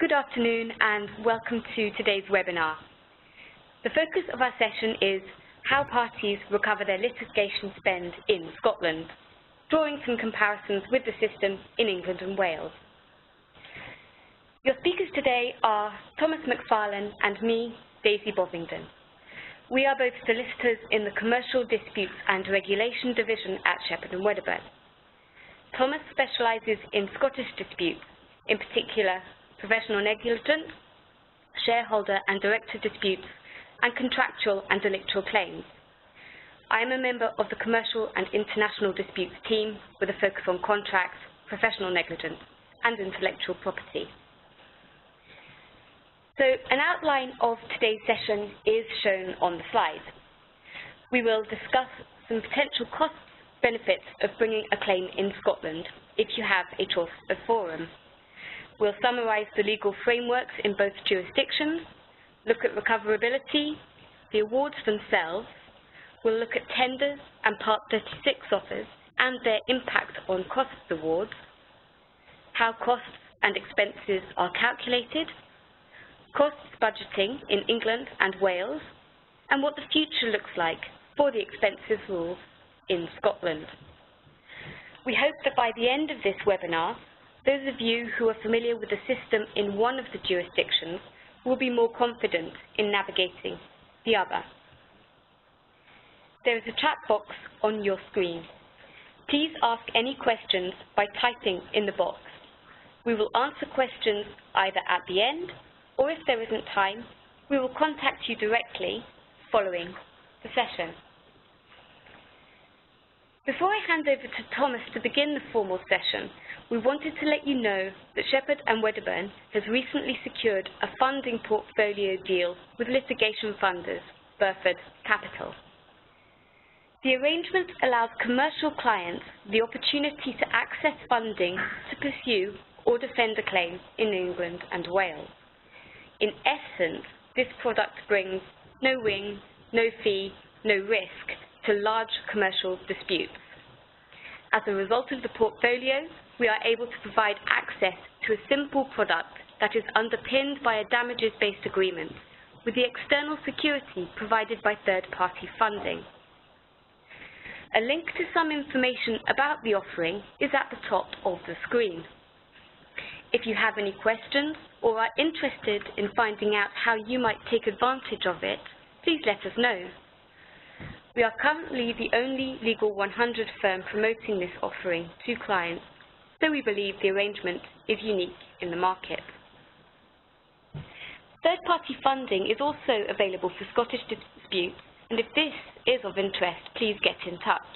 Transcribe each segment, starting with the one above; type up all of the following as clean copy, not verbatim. Good afternoon and welcome to today's webinar. The focus of our session is how parties recover their litigation spend in Scotland, drawing some comparisons with the system in England and Wales. Your speakers today are Thomas McFarlane and me, Daisy Bovingdon. We are both solicitors in the Commercial Disputes and Regulation Division at Shepherd and Wedderburn. Thomas specialises in Scottish disputes, in particular professional negligence, shareholder and director disputes, and contractual and delictual claims. I am a member of the Commercial and International Disputes team with a focus on contracts, professional negligence, and intellectual property. So an outline of today's session is shown on the slide. We will discuss some potential costs, benefits of bringing a claim in Scotland if you have a choice of forum. We'll summarise the legal frameworks in both jurisdictions, look at recoverability, the awards themselves, we'll look at tenders and Part 36 offers and their impact on costs awards, how costs and expenses are calculated, costs budgeting in England and Wales, and what the future looks like for the expenses rules in Scotland. We hope that by the end of this webinar, those of you who are familiar with the system in one of the jurisdictions will be more confident in navigating the other. There is a chat box on your screen. Please ask any questions by typing in the box. We will answer questions either at the end, or if there isn't time, we will contact you directly following the session. Before I hand over to Thomas to begin the formal session, we wanted to let you know that Shepherd and Wedderburn has recently secured a funding portfolio deal with litigation funders, Burford Capital. The arrangement allows commercial clients the opportunity to access funding to pursue or defend a claim in England and Wales. In essence, this product brings no win, no fee, no risk to large commercial disputes. As a result of the portfolio, we are able to provide access to a simple product that is underpinned by a damages-based agreement with the external security provided by third-party funding. A link to some information about the offering is at the top of the screen. If you have any questions or are interested in finding out how you might take advantage of it, please let us know. We are currently the only Legal 100 firm promoting this offering to clients, so we believe the arrangement is unique in the market. Third-party funding is also available for Scottish disputes, and if this is of interest, please get in touch.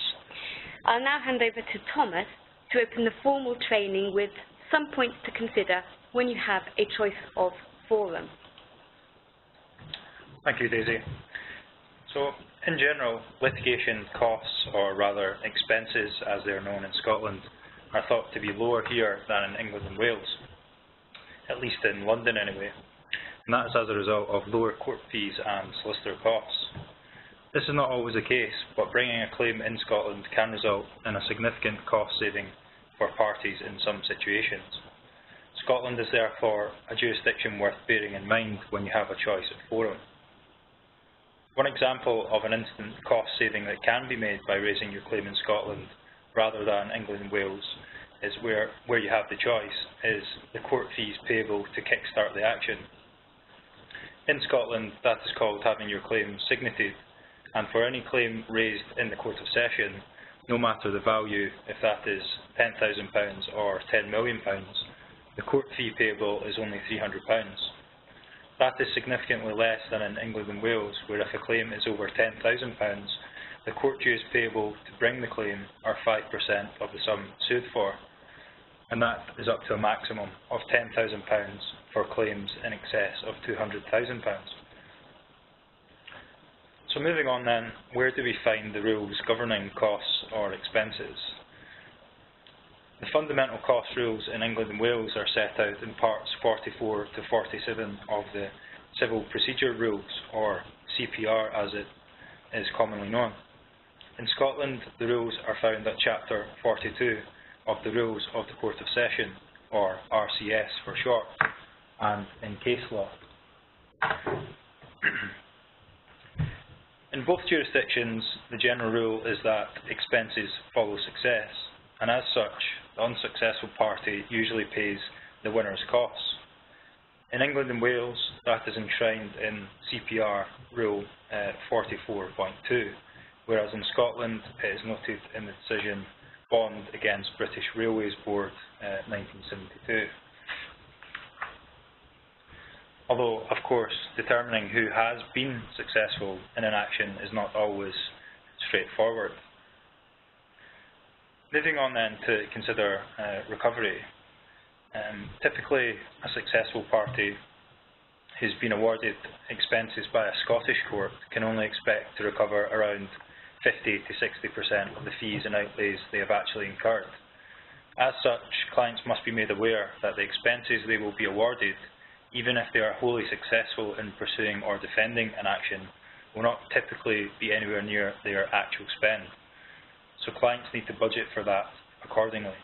I'll now hand over to Thomas to open the formal training with some points to consider when you have a choice of forum. Thank you, Daisy. So, in general, litigation costs, or rather expenses as they are known in Scotland, are thought to be lower here than in England and Wales, at least in London anyway, and that is as a result of lower court fees and solicitor costs. This is not always the case, but bringing a claim in Scotland can result in a significant cost saving for parties in some situations. Scotland is therefore a jurisdiction worth bearing in mind when you have a choice of forum. One example of an instant cost saving that can be made by raising your claim in Scotland rather than England and Wales is where you have the choice is the court fees payable to kickstart the action. In Scotland, that is called having your claim signited, and for any claim raised in the Court of Session, no matter the value, if that is £10,000 or £10 million, the court fee payable is only £300. That is significantly less than in England and Wales, where if a claim is over £10,000, the court dues payable to bring the claim are 5% of the sum sued for, and that is up to a maximum of £10,000 for claims in excess of £200,000. So moving on then, where do we find the rules governing costs or expenses? The fundamental cost rules in England and Wales are set out in parts 44 to 47 of the Civil Procedure Rules, or CPR as it is commonly known. In Scotland, the rules are found at Chapter 42 of the Rules of the Court of Session, or RCS for short, and in case law. In both jurisdictions, the general rule is that expenses follow success, and as such, the unsuccessful party usually pays the winner's costs. In England and Wales, that is enshrined in CPR Rule 44.2, whereas in Scotland it is noted in the decision Bond against British Railways Board 1972. Although, of course, determining who has been successful in an action is not always straightforward. Moving on then to consider recovery. Typically, a successful party who's been awarded expenses by a Scottish court can only expect to recover around 50 to 60% of the fees and outlays they have actually incurred. As such, clients must be made aware that the expenses they will be awarded, even if they are wholly successful in pursuing or defending an action, will not typically be anywhere near their actual spend. So clients need to budget for that accordingly.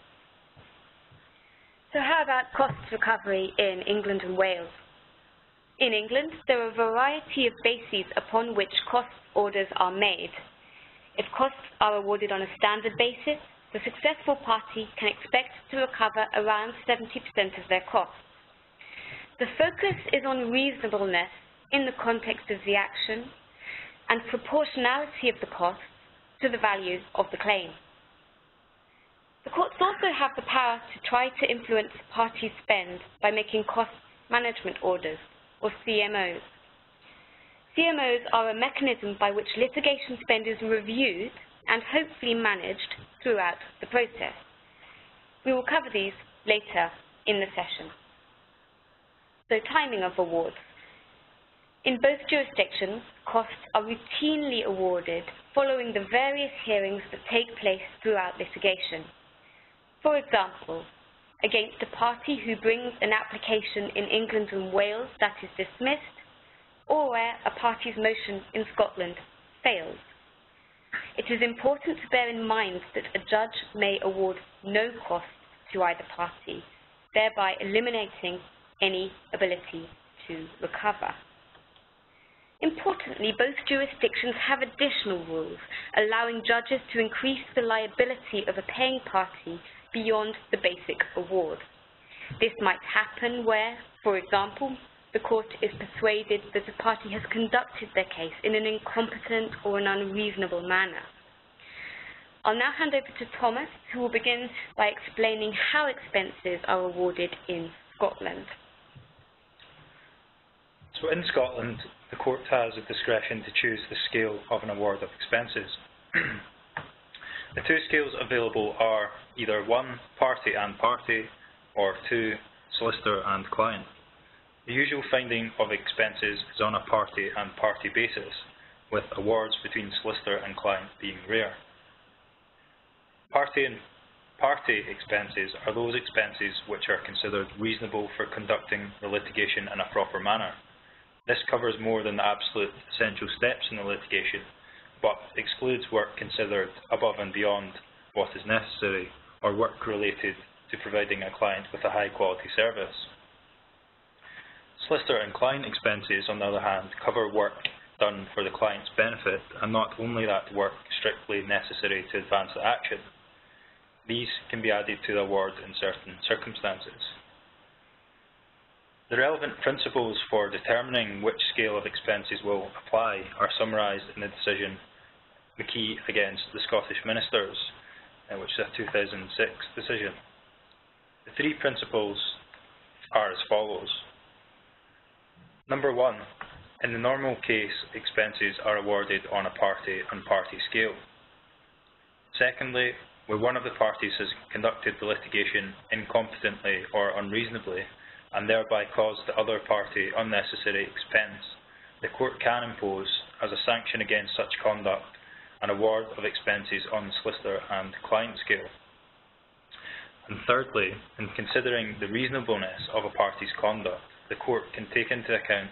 So how about cost recovery in England and Wales? In England, there are a variety of bases upon which cost orders are made. If costs are awarded on a standard basis, the successful party can expect to recover around 70% of their costs. The focus is on reasonableness in the context of the action and proportionality of the costs to the value of the claim. The courts also have the power to try to influence parties' spend by making cost management orders, or CMOs. CMOs are a mechanism by which litigation spend is reviewed and hopefully managed throughout the process. We will cover these later in the session. So, timing of awards. In both jurisdictions, costs are routinely awarded following the various hearings that take place throughout litigation. For example, against a party who brings an application in England and Wales that is dismissed, or where a party's motion in Scotland fails. It is important to bear in mind that a judge may award no cost to either party, thereby eliminating any ability to recover. Importantly, both jurisdictions have additional rules allowing judges to increase the liability of a paying party beyond the basic award. This might happen where, for example, the court is persuaded that a party has conducted their case in an incompetent or an unreasonable manner. I'll now hand over to Thomas, who will begin by explaining how expenses are awarded in Scotland. So in Scotland, the court has the discretion to choose the scale of an award of expenses. The two scales available are either one, party and party, or two, solicitor and client. The usual finding of expenses is on a party and party basis, with awards between solicitor and client being rare. Party and party expenses are those expenses which are considered reasonable for conducting the litigation in a proper manner. This covers more than the absolute essential steps in the litigation, but excludes work considered above and beyond what is necessary or work related to providing a client with a high quality service. Solicitor and client expenses, on the other hand, cover work done for the client's benefit, and not only that work strictly necessary to advance the action. These can be added to the award in certain circumstances. The relevant principles for determining which scale of expenses will apply are summarised in the decision McKee against the Scottish Ministers, which is a 2006 decision. The three principles are as follows. Number one, in the normal case, expenses are awarded on a party and party scale. Secondly, where one of the parties has conducted the litigation incompetently or unreasonably, and thereby caused the other party unnecessary expense, the court can impose, as a sanction against such conduct, an award of expenses on the solicitor and client scale. And thirdly, in considering the reasonableness of a party's conduct, the court can take into account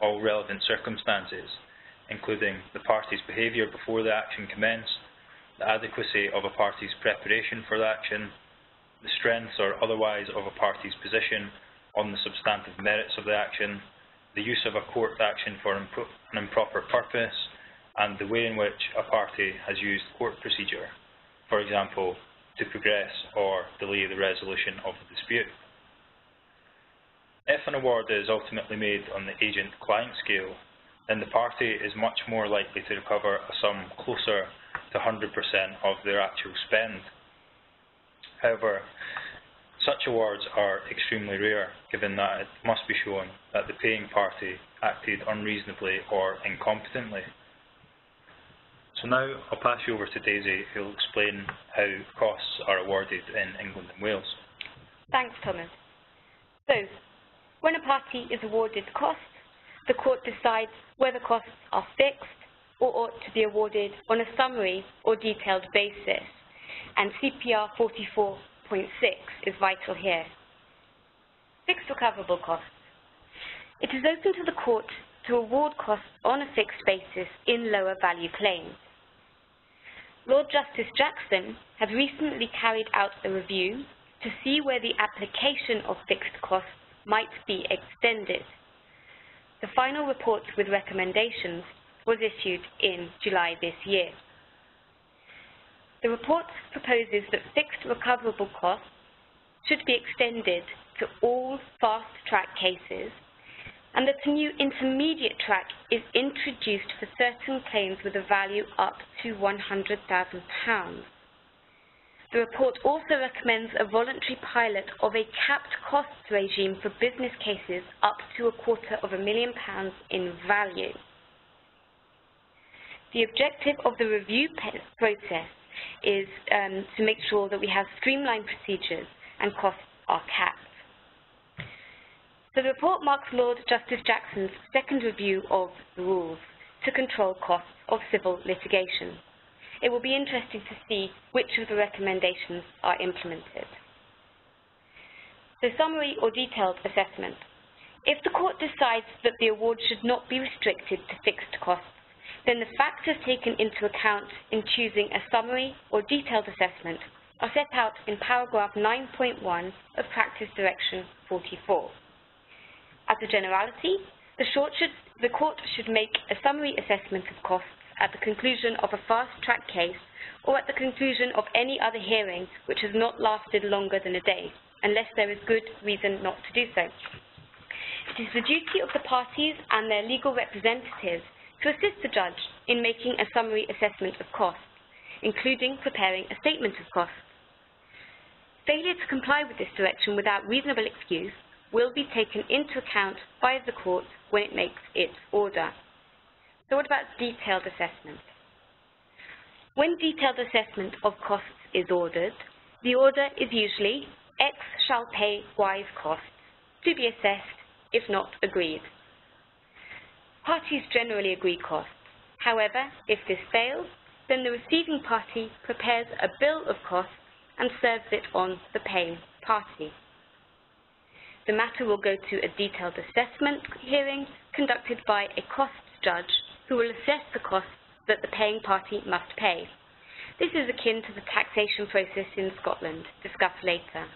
all relevant circumstances, including the party's behaviour before the action commenced, the adequacy of a party's preparation for the action, the strengths or otherwise of a party's position, on the substantive merits of the action, the use of a court action for an improper purpose, and the way in which a party has used court procedure, for example, to progress or delay the resolution of the dispute. If an award is ultimately made on the agent-client scale, then the party is much more likely to recover a sum closer to 100% of their actual spend. However, such awards are extremely rare, given that it must be shown that the paying party acted unreasonably or incompetently. So now I'll pass you over to Daisy, who will explain how costs are awarded in England and Wales. Thanks, Thomas. So, when a party is awarded costs, the court decides whether costs are fixed or ought to be awarded on a summary or detailed basis, and CPR 44.6 is vital here. Fixed recoverable costs. It is open to the court to award costs on a fixed basis in lower value claims. Lord Justice Jackson has recently carried out a review to see where the application of fixed costs might be extended. The final report with recommendations was issued in July this year. The report proposes that fixed recoverable costs should be extended to all fast-track cases, and that a new intermediate track is introduced for certain claims with a value up to £100,000. The report also recommends a voluntary pilot of a capped costs regime for business cases up to £250,000 in value. The objective of the review process is to make sure that we have streamlined procedures and costs are capped. So the report marks Lord Justice Jackson's second review of the rules to control costs of civil litigation. It will be interesting to see which of the recommendations are implemented. The summary or detailed assessment. If the court decides that the award should not be restricted to fixed costs, then the factors taken into account in choosing a summary or detailed assessment are set out in paragraph 9.1 of Practice Direction 44. As a generality, the court should make a summary assessment of costs at the conclusion of a fast-track case or at the conclusion of any other hearing which has not lasted longer than a day, unless there is good reason not to do so. It is the duty of the parties and their legal representatives to assist the judge in making a summary assessment of costs, including preparing a statement of costs. Failure to comply with this direction without reasonable excuse will be taken into account by the court when it makes its order. So what about detailed assessment? When detailed assessment of costs is ordered, the order is usually X shall pay Y's costs, to be assessed if not agreed. Parties generally agree costs. However, if this fails, then the receiving party prepares a bill of costs and serves it on the paying party. The matter will go to a detailed assessment hearing conducted by a costs judge who will assess the costs that the paying party must pay. This is akin to the taxation process in Scotland, discussed later.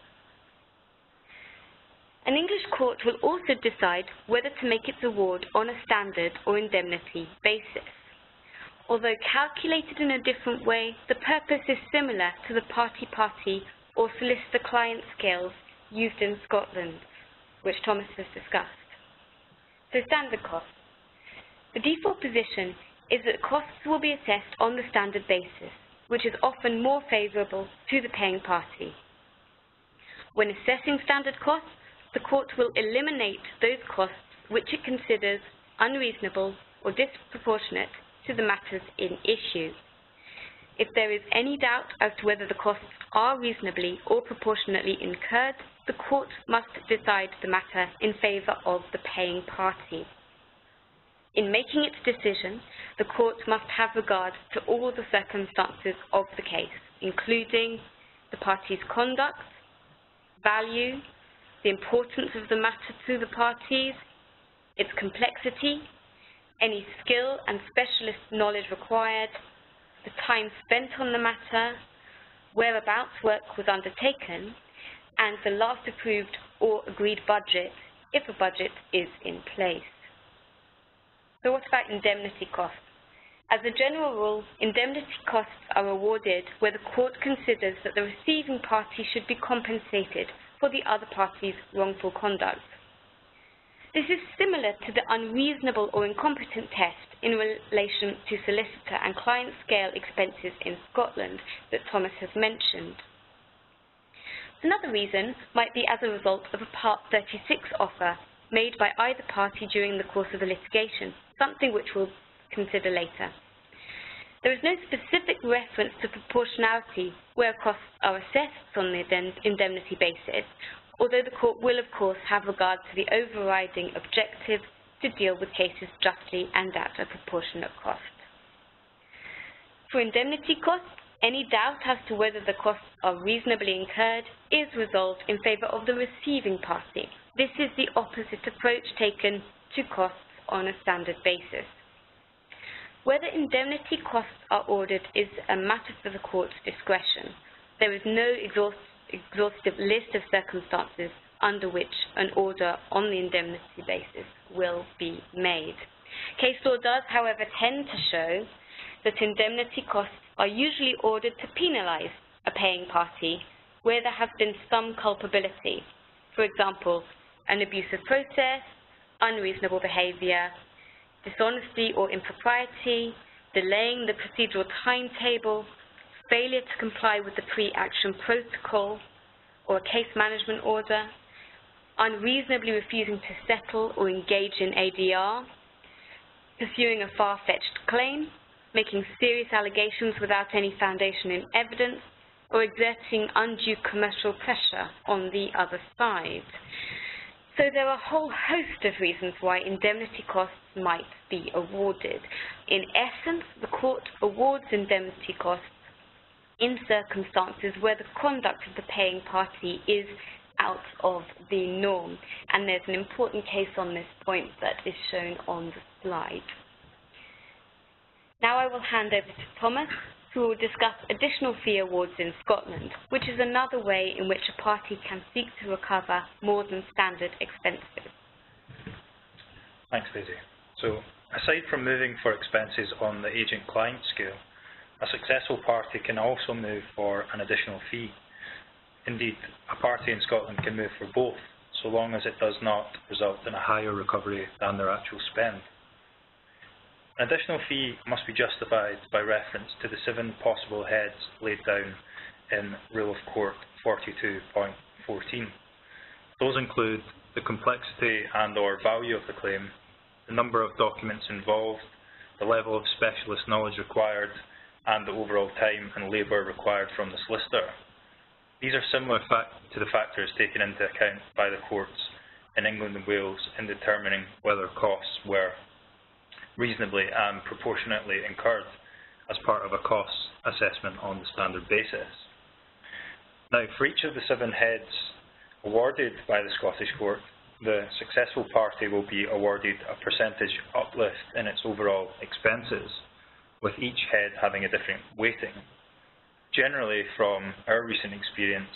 An English court will also decide whether to make its award on a standard or indemnity basis. Although calculated in a different way, the purpose is similar to the party-party or solicitor-client scales used in Scotland, which Thomas has discussed. So standard costs. The default position is that costs will be assessed on the standard basis, which is often more favourable to the paying party. When assessing standard costs, the court will eliminate those costs which it considers unreasonable or disproportionate to the matters in issue. If there is any doubt as to whether the costs are reasonably or proportionately incurred, the court must decide the matter in favour of the paying party. In making its decision, the court must have regard to all the circumstances of the case, including the party's conduct, value, the importance of the matter to the parties, its complexity, any skill and specialist knowledge required, the time spent on the matter, whereabouts work was undertaken, and the last approved or agreed budget if a budget is in place. So what about indemnity costs? As a general rule, indemnity costs are awarded where the court considers that the receiving party should be compensated for the other party's wrongful conduct. This is similar to the unreasonable or incompetent test in relation to solicitor and client scale expenses in Scotland that Thomas has mentioned. Another reason might be as a result of a Part 36 offer made by either party during the course of the litigation, something which we'll consider later. There is no specific reference to proportionality where costs are assessed on the indemnity basis, although the court will, of course, have regard to the overriding objective to deal with cases justly and at a proportionate cost. For indemnity costs, any doubt as to whether the costs are reasonably incurred is resolved in favour of the receiving party. This is the opposite approach taken to costs on a standard basis. Whether indemnity costs are ordered is a matter for the court's discretion. There is no exhaustive list of circumstances under which an order on the indemnity basis will be made. Case law does, however, tend to show that indemnity costs are usually ordered to penalise a paying party where there has been some culpability, for example, an abusive process, unreasonable behaviour, dishonesty or impropriety, delaying the procedural timetable, failure to comply with the pre-action protocol or case management order, unreasonably refusing to settle or engage in ADR, pursuing a far-fetched claim, making serious allegations without any foundation in evidence, or exerting undue commercial pressure on the other side. So there are a whole host of reasons why indemnity costs might be awarded. In essence, the court awards indemnity costs in circumstances where the conduct of the paying party is out of the norm. And there's an important case on this point that is shown on the slide. Now I will hand over to Thomas, who will discuss additional fee awards in Scotland, which is another way in which a party can seek to recover more than standard expenses. Thanks, Daisy. So, aside from moving for expenses on the agent-client scale, a successful party can also move for an additional fee. Indeed, a party in Scotland can move for both, so long as it does not result in a higher recovery than their actual spend. An additional fee must be justified by reference to the 7 possible heads laid down in Rule of Court 42.14. Those include the complexity and or value of the claim, the number of documents involved, the level of specialist knowledge required, and the overall time and labour required from the solicitor. These are similar to the factors taken into account by the courts in England and Wales in determining whether costs were reasonably and proportionately incurred as part of a cost assessment on the standard basis. Now, for each of the 7 heads awarded by the Scottish Court, the successful party will be awarded a percentage uplift in its overall expenses, with each head having a different weighting. Generally, from our recent experience,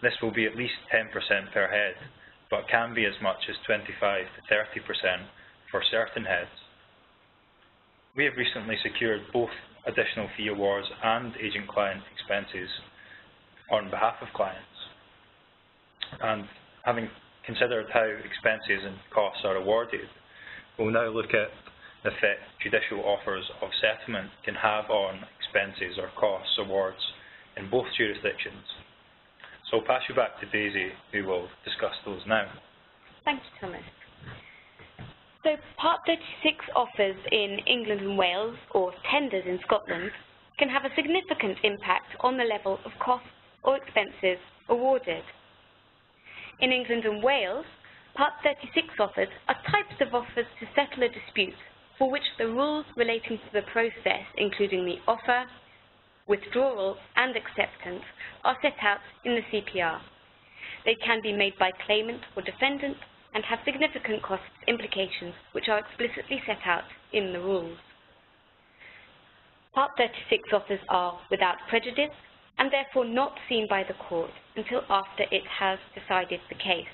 this will be at least 10% per head, but can be as much as 25 to 30% for certain heads. We have recently secured both additional fee awards and agent-client expenses on behalf of clients. And having considered how expenses and costs are awarded, we'll now look at the effect judicial offers of settlement can have on expenses or costs awards in both jurisdictions. So I'll pass you back to Daisy, who will discuss those now. Thank you, Thomas. So Part 36 offers in England and Wales, or tenders in Scotland, can have a significant impact on the level of costs or expenses awarded. In England and Wales, Part 36 offers are types of offers to settle a dispute for which the rules relating to the process, including the offer, withdrawal and acceptance, are set out in the CPR. They can be made by claimant or defendant and have significant cost implications which are explicitly set out in the rules. Part 36 offers are without prejudice, and therefore not seen by the court until after it has decided the case.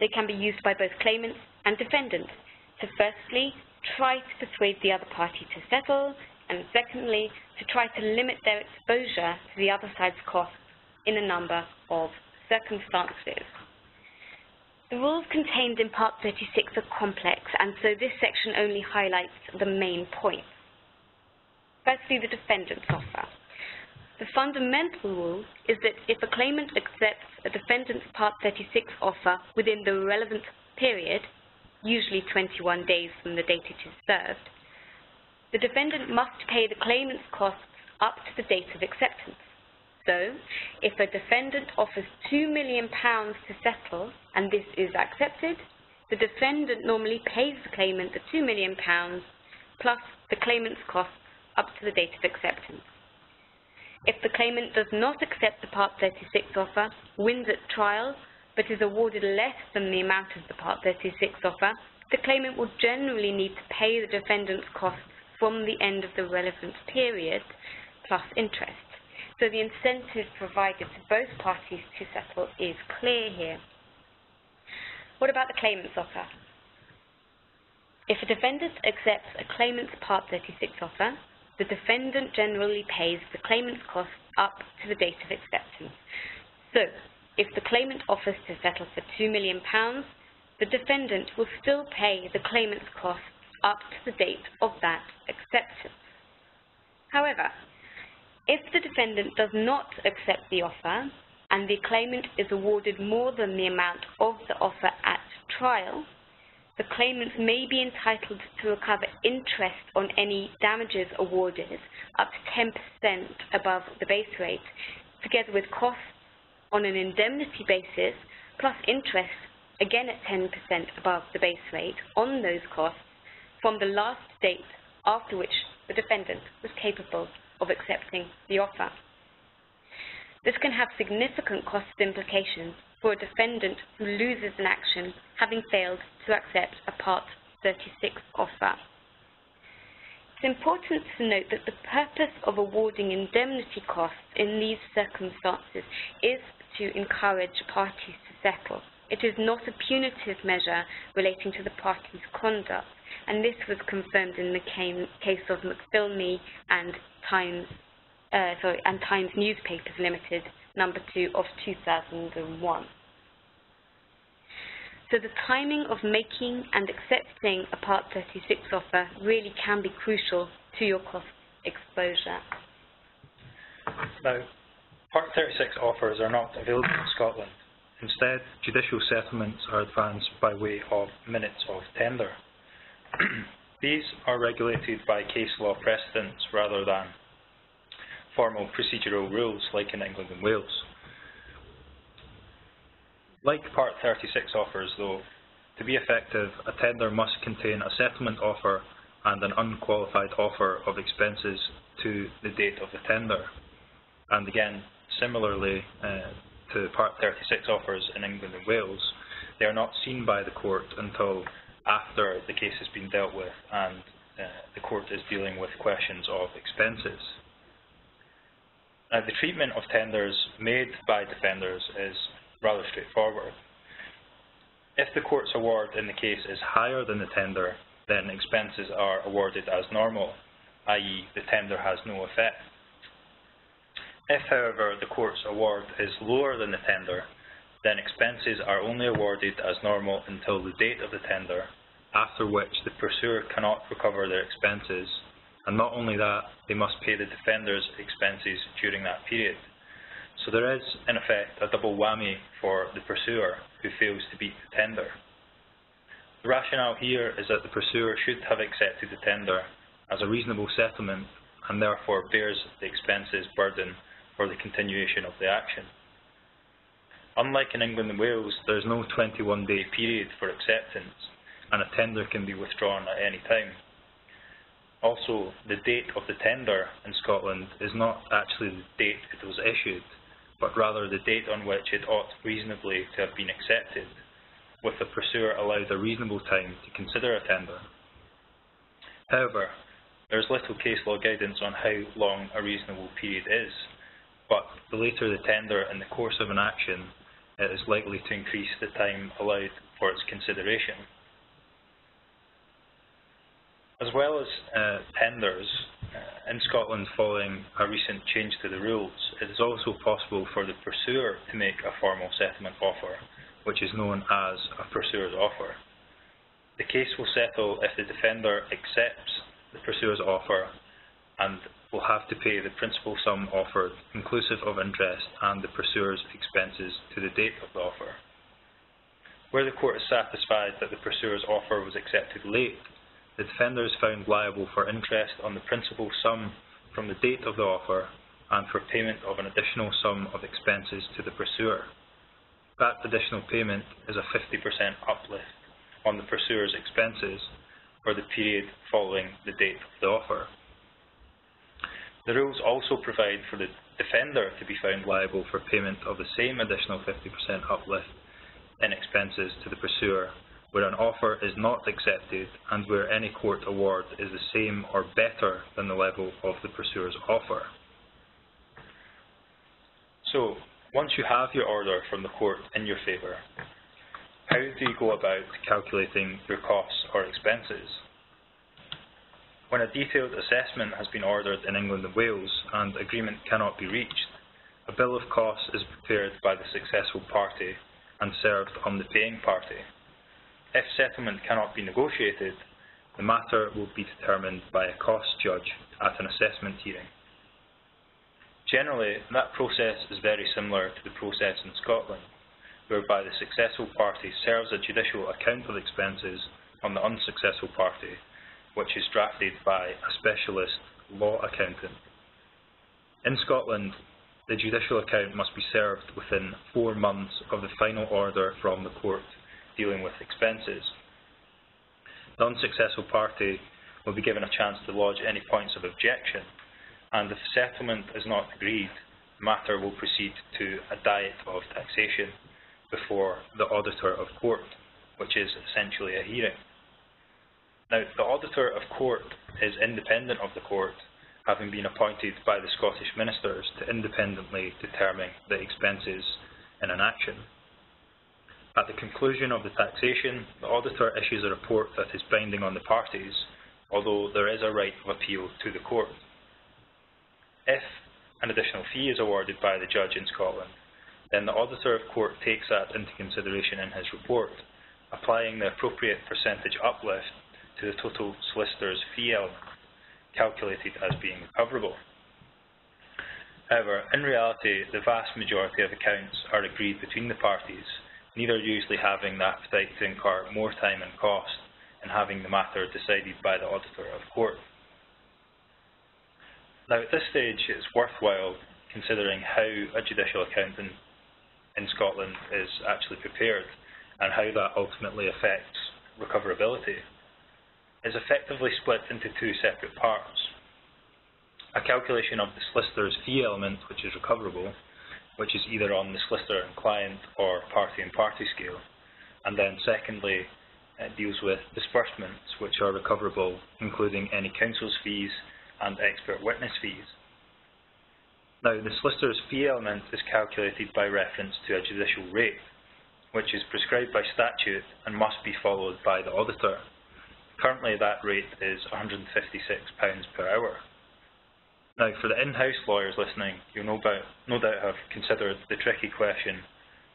They can be used by both claimants and defendants to firstly try to persuade the other party to settle, and secondly to try to limit their exposure to the other side's costs in a number of circumstances. The rules contained in Part 36 are complex, and so this section only highlights the main points. Firstly, the defendant's offer. The fundamental rule is that if a claimant accepts a defendant's Part 36 offer within the relevant period, usually 21 days from the date it is served, the defendant must pay the claimant's costs up to the date of acceptance. So, if a defendant offers £2 million to settle and this is accepted, the defendant normally pays the claimant the £2 million plus the claimant's costs up to the date of acceptance. If the claimant does not accept the Part 36 offer, wins at trial, but is awarded less than the amount of the Part 36 offer, the claimant will generally need to pay the defendant's costs from the end of the relevant period, plus interest. So the incentive provided to both parties to settle is clear here. What about the claimant's offer? If a defendant accepts a claimant's Part 36 offer, the defendant generally pays the claimant's costs up to the date of acceptance. So, if the claimant offers to settle for £2 million, the defendant will still pay the claimant's costs up to the date of that acceptance. However, if the defendant does not accept the offer and the claimant is awarded more than the amount of the offer at trial, the claimant may be entitled to recover interest on any damages awarded up to 10% above the base rate, together with costs on an indemnity basis plus interest, again at 10% above the base rate, on those costs from the last date after which the defendant was capable of accepting the offer. This can have significant cost implications for a defendant who loses an action having failed to accept a Part 36 offer. It's important to note that the purpose of awarding indemnity costs in these circumstances is to encourage parties to settle. It is not a punitive measure relating to the party's conduct, and this was confirmed in the case of McPhilmy and Times Newspapers Limited, number 2 of 2001. So the timing of making and accepting a Part 36 offer really can be crucial to your cost exposure. Now, Part 36 offers are not available in Scotland. Instead, judicial settlements are advanced by way of minutes of tender. These are regulated by case law precedents rather than formal procedural rules like in England and Wales. Like Part 36 offers though, to be effective, a tender must contain a settlement offer and an unqualified offer of expenses to the date of the tender. And again, similarly to Part 36 offers in England and Wales, they are not seen by the court until after the case has been dealt with and the court is dealing with questions of expenses. Now, the treatment of tenders made by defenders is rather straightforward. If the court's award in the case is higher than the tender, then expenses are awarded as normal, i.e. the tender has no effect. If, however, the court's award is lower than the tender, then expenses are only awarded as normal until the date of the tender, after which the pursuer cannot recover their expenses, and not only that, they must pay the defender's expenses during that period. So there is, in effect, a double whammy for the pursuer who fails to beat the tender. The rationale here is that the pursuer should have accepted the tender as a reasonable settlement and therefore bears the expenses burden for the continuation of the action. Unlike in England and Wales, there is no 21-day period for acceptance, and a tender can be withdrawn at any time. Also, the date of the tender in Scotland is not actually the date it was issued, but rather the date on which it ought reasonably to have been accepted, with the pursuer allowed a reasonable time to consider a tender. However, there is little case law guidance on how long a reasonable period is, but the later the tender in the course of an action, it is likely to increase the time allowed for its consideration. As well as tenders, in Scotland following a recent change to the rules, it is also possible for the pursuer to make a formal settlement offer, which is known as a pursuer's offer. The case will settle if the defender accepts the pursuer's offer and will have to pay the principal sum offered, inclusive of interest and the pursuer's expenses, to the date of the offer. Where the court is satisfied that the pursuer's offer was accepted late, the defender is found liable for interest on the principal sum from the date of the offer and for payment of an additional sum of expenses to the pursuer. That additional payment is a 50% uplift on the pursuer's expenses for the period following the date of the offer. The rules also provide for the defender to be found liable for payment of the same additional 50% uplift in expenses to the pursuer, where an offer is not accepted and where any court award is the same or better than the level of the pursuer's offer. So, once you have your order from the court in your favour, how do you go about calculating your costs or expenses? When a detailed assessment has been ordered in England and Wales and agreement cannot be reached, a bill of costs is prepared by the successful party and served on the paying party. If settlement cannot be negotiated, the matter will be determined by a cost judge at an assessment hearing. Generally, that process is very similar to the process in Scotland, whereby the successful party serves a judicial account of expenses on the unsuccessful party, which is drafted by a specialist law accountant. In Scotland, the judicial account must be served within 4 months of the final order from the court dealing with expenses. The unsuccessful party will be given a chance to lodge any points of objection, and if settlement is not agreed, the matter will proceed to a diet of taxation before the auditor of court, which is essentially a hearing. Now, the auditor of court is independent of the court, having been appointed by the Scottish Ministers to independently determine the expenses in an action. At the conclusion of the taxation, the auditor issues a report that is binding on the parties, although there is a right of appeal to the court. If an additional fee is awarded by the judge in Scotland, then the auditor of court takes that into consideration in his report, applying the appropriate percentage uplift to the total solicitor's fee element, calculated as being recoverable. However, in reality, the vast majority of accounts are agreed between the parties, neither usually having the appetite to incur more time and cost in having the matter decided by the auditor of court. Now, at this stage, it's worthwhile considering how a judicial accountant in Scotland is actually prepared and how that ultimately affects recoverability. It's effectively split into two separate parts: a calculation of the solicitor's fee element, which is recoverable, which is either on the solicitor and client or party and party scale. And then secondly, it deals with disbursements, which are recoverable, including any counsel's fees and expert witness fees. Now, the solicitor's fee element is calculated by reference to a judicial rate, which is prescribed by statute and must be followed by the auditor. Currently, that rate is £156 per hour. Now, for the in-house lawyers listening, you'll no doubt have considered the tricky question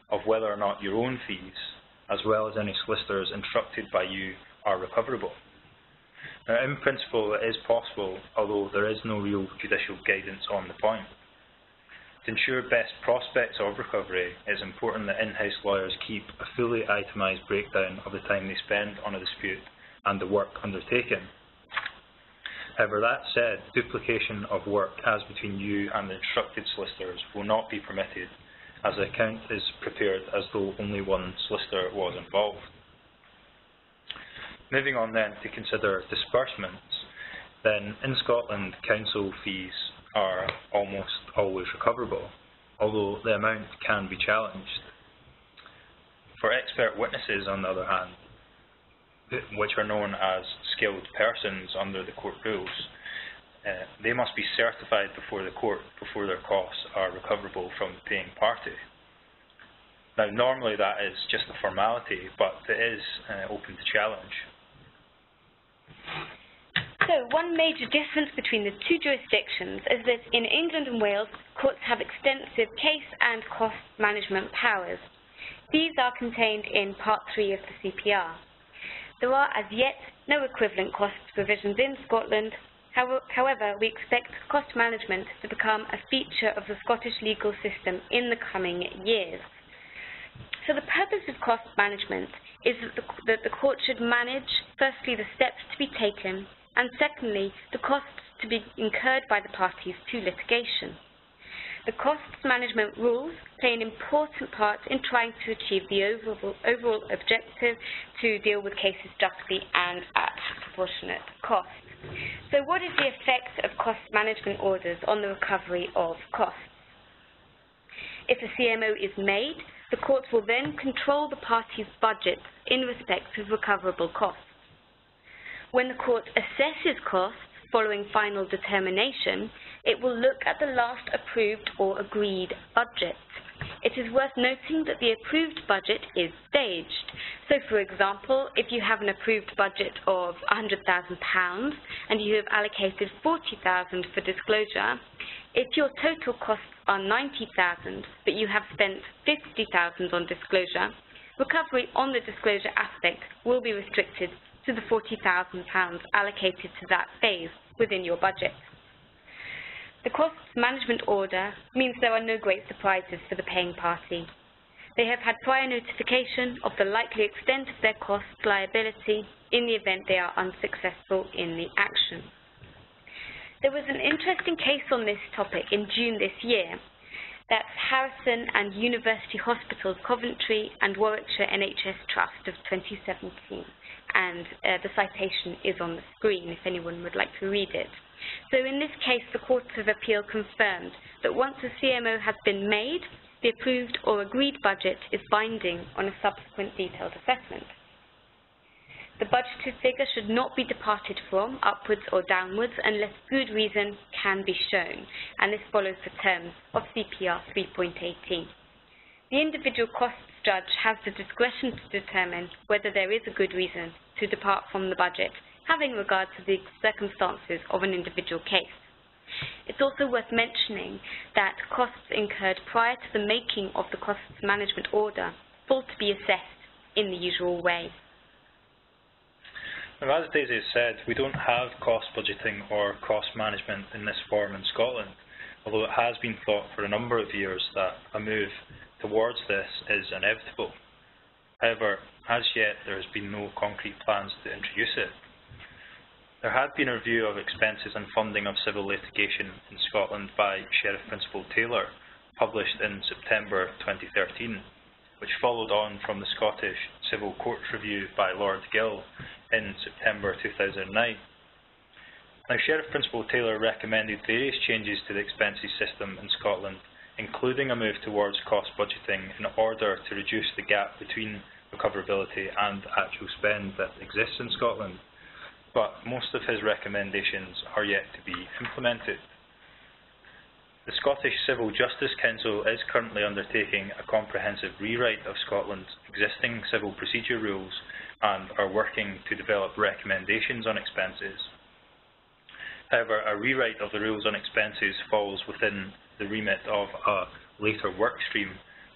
of whether or not your own fees, as well as any solicitors instructed by you, are recoverable. Now, in principle, it is possible, although there is no real judicial guidance on the point. To ensure best prospects of recovery, it is important that in-house lawyers keep a fully itemised breakdown of the time they spend on a dispute and the work undertaken. However, that said, duplication of work as between you and the instructed solicitors will not be permitted, as the account is prepared as though only one solicitor was involved. Moving on then to consider disbursements, then in Scotland, counsel fees are almost always recoverable, although the amount can be challenged. For expert witnesses, on the other hand, which are known as skilled persons under the court rules, they must be certified before the court before their costs are recoverable from the paying party. Now, normally that is just a formality, but it is open to challenge. So, one major difference between the two jurisdictions is that in England and Wales, courts have extensive case and cost management powers. These are contained in Part 3 of the CPR. There are as yet no equivalent cost provisions in Scotland. However, we expect cost management to become a feature of the Scottish legal system in the coming years. So the purpose of cost management is that the court should manage, firstly, the steps to be taken, and secondly, the costs to be incurred by the parties to litigation. The costs management rules play an important part in trying to achieve the overall objective to deal with cases justly and at proportionate cost. So what is the effect of cost management orders on the recovery of costs? If a CMO is made, the courts will then control the parties' budgets in respect of recoverable costs. When the court assesses costs following final determination, it will look at the last approved or agreed budget. It is worth noting that the approved budget is staged. So, for example, if you have an approved budget of £100,000 and you have allocated £40,000 for disclosure, if your total costs are £90,000 but you have spent £50,000 on disclosure, recovery on the disclosure aspect will be restricted to the £40,000 allocated to that phase within your budget. The costs management order means there are no great surprises for the paying party. They have had prior notification of the likely extent of their cost liability in the event they are unsuccessful in the action. There was an interesting case on this topic in June this year. That's Harrison and University Hospitals Coventry and Warwickshire NHS Trust of 2017. And the citation is on the screen if anyone would like to read it. So in this case, the Court of Appeal confirmed that once a CMO has been made, the approved or agreed budget is binding on a subsequent detailed assessment. The budgeted figure should not be departed from, upwards or downwards, unless good reason can be shown, and this follows the terms of CPR 3.18. The individual costs judge has the discretion to determine whether there is a good reason to depart from the budget, having regard to the circumstances of an individual case. It's also worth mentioning that costs incurred prior to the making of the costs management order fall to be assessed in the usual way. Now, as Daisy has said, we don't have cost budgeting or cost management in this form in Scotland, although it has been thought for a number of years that a move towards this is inevitable. However, as yet there has been no concrete plans to introduce it. There had been a review of expenses and funding of civil litigation in Scotland by Sheriff Principal Taylor, published in September 2013, which followed on from the Scottish Civil Courts Review by Lord Gill in September 2009. Now, Sheriff Principal Taylor recommended various changes to the expenses system in Scotland, including a move towards cost budgeting in order to reduce the gap between recoverability and actual spend that exists in Scotland, but most of his recommendations are yet to be implemented. The Scottish Civil Justice Council is currently undertaking a comprehensive rewrite of Scotland's existing civil procedure rules and are working to develop recommendations on expenses. However, a rewrite of the rules on expenses falls within the remit of a later work stream,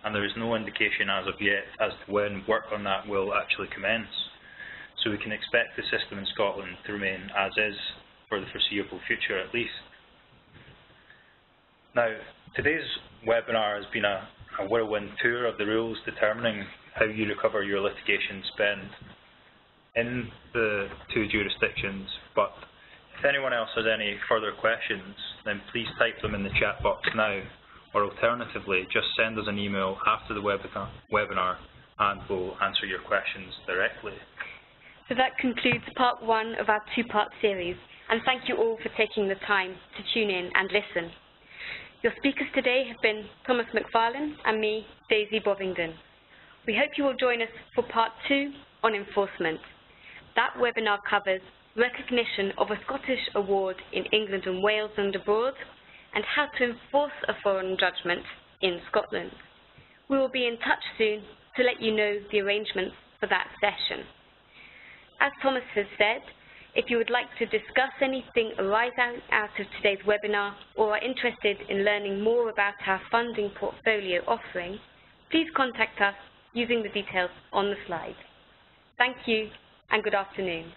and there is no indication as of yet as to when work on that will actually commence. So we can expect the system in Scotland to remain as is for the foreseeable future at least. Now, today's webinar has been a whirlwind tour of the rules determining how you recover your litigation spend in the two jurisdictions, but if anyone else has any further questions, then please type them in the chat box now, or alternatively just send us an email after the webinar and we'll answer your questions directly. So that concludes part one of our two-part series, and thank you all for taking the time to tune in and listen. Your speakers today have been Thomas McFarlane and me, Daisy Bovingdon. We hope you will join us for part two on enforcement. That webinar covers recognition of a Scottish award in England and Wales and abroad, and how to enforce a foreign judgment in Scotland. We will be in touch soon to let you know the arrangements for that session. As Thomas has said, if you would like to discuss anything arising out of today's webinar or are interested in learning more about our funding portfolio offering, please contact us using the details on the slide. Thank you and good afternoon.